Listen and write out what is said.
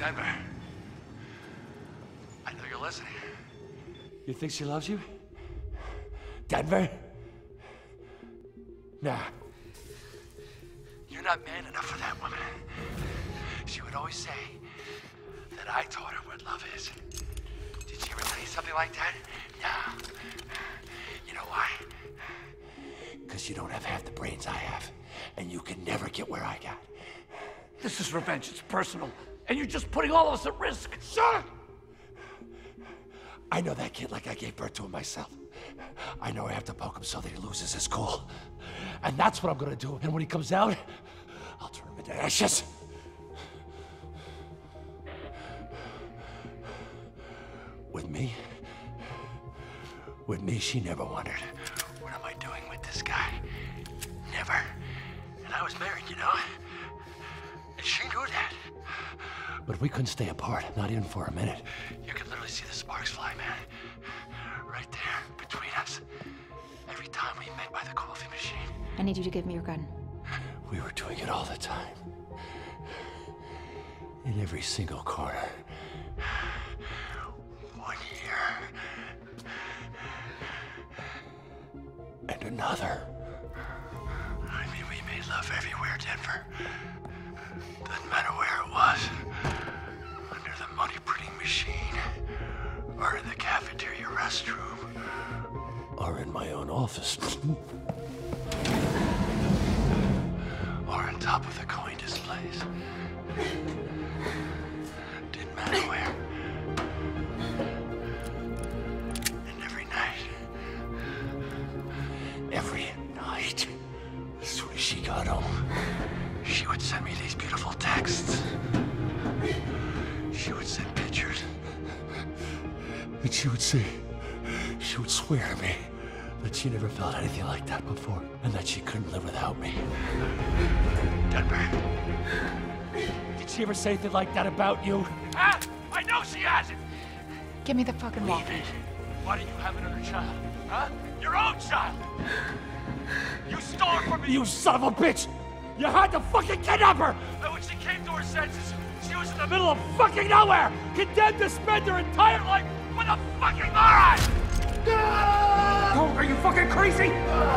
Denver. I know you're listening. You think she loves you? Denver? Nah. You're not man enough for that woman. She would always say that I taught her what love is. Did she ever tell you something like that? Nah. You know why? Because you don't have half the brains I have, and you can never get where I got. This is revenge. It's personal. And you're just putting all of us at risk. Shut up! I know that kid like I gave birth to him myself. I know I have to poke him so that he loses his cool. And that's what I'm gonna do. And when he comes out, I'll turn him into ashes. With me, she never wondered, what am I doing with this guy? Never. And I was married, you know? And she knew that. But we couldn't stay apart, not even for a minute. You could literally see the sparks fly, man. Right there, between us. Every time we met by the coffee machine. I need you to give me your gun. We were doing it all the time. In every single corner. 1 year. And another. I mean, we made love everywhere, Denver. Doesn't matter where it was. Under the money printing machine. Or in the cafeteria restroom. Or in my own office. Or on top of the coin displays. Didn't matter where. And every night. Every night. As soon as she got home, she would send me these beautiful texts. She would send pictures. And she would say, she would swear to me that she never felt anything like that before, and that she couldn't live without me. Denver, did she ever say anything like that about you? Ah, I know she hasn't! Give me the fucking wallet. Leave it. Why do you have another child? Huh? Your own child! You stole her from me! You son of a bitch! You had to fucking kidnap her! And when she came to her senses, she was in the middle of fucking nowhere! Condemned to spend her entire life with a fucking moron! Oh, are you fucking crazy?